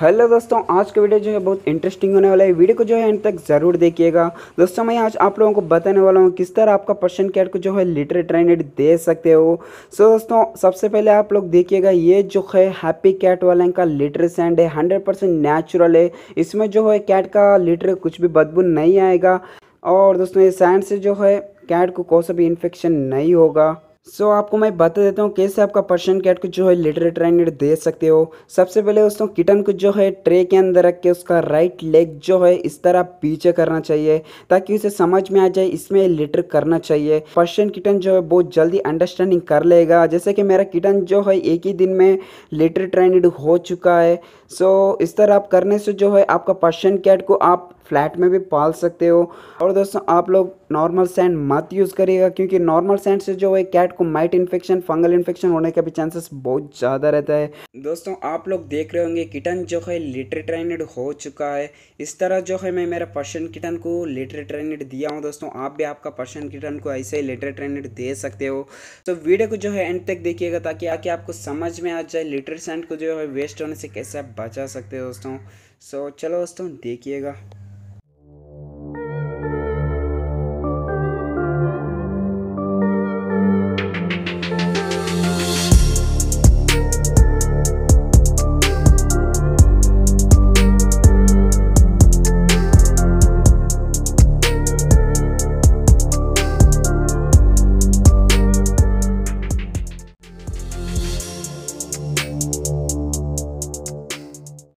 Hello दोस्तों, आज का वीडियो जो है बहुत इंटरेस्टिंग होने वाला है। वीडियो को जो है एंड तक ज़रूर देखिएगा। दोस्तों, मैं आज आप लोगों को बताने वाला हूँ किस तरह आपका पर्शियन कैट को जो है लिटरल ट्रेंड दे सकते हो। सो दोस्तों, सबसे पहले आप लोग देखिएगा ये जो है हैप्पी कैट वाले का लिटरल सैंड है। 100% नेचुरल है। इसमें जो है कैट का लिटर कुछ भी बदबू नहीं आएगा और दोस्तों ये सैंड से जो है कैट को कोई सा भी इन्फेक्शन नहीं होगा। सो आपको मैं बता देता हूँ कैसे आपका पर्शियन कैट को जो है लिटरल ट्रेंड दे सकते हो। सबसे पहले दोस्तों किटन को जो है ट्रे के अंदर रख के उसका राइट लेग जो है इस तरह पीछे करना चाहिए ताकि उसे समझ में आ जाए इसमें लिटर करना चाहिए। पर्शियन किटन जो है बहुत जल्दी अंडरस्टैंडिंग कर लेगा। जैसे कि मेरा किटन जो है एक ही दिन में लिटरल ट्रेंड हो चुका है। सो इस तरह आप करने से जो है आपका पर्शियन कैट को आप फ्लैट में भी पाल सकते हो। और दोस्तों आप लोग नॉर्मल सैंड मत यूज़ करिएगा क्योंकि नॉर्मल सैंड से जो है कैट को माइट इन्फेक्शन, फंगल इन्फेक्शन होने का भी चांसेस बहुत ज़्यादा रहता है। दोस्तों आप लोग देख रहे होंगे किटन जो है लिटरल ट्रेंड हो चुका है। इस तरह जो है मैं मेरा पर्शियन किटन को लिटरल ट्रेंड दिया हूँ। दोस्तों आप भी आपका पर्शियन किटन को ऐसे ही लिटरल ट्रेंड दे सकते हो। तो वीडियो को जो है एंड तक देखिएगा ताकि आके आपको समझ में आ जाए लिटरल सैंड को जो है वेस्ट होने से कैसे आप बचा सकते हो दोस्तों। सो चलो दोस्तों देखिएगा।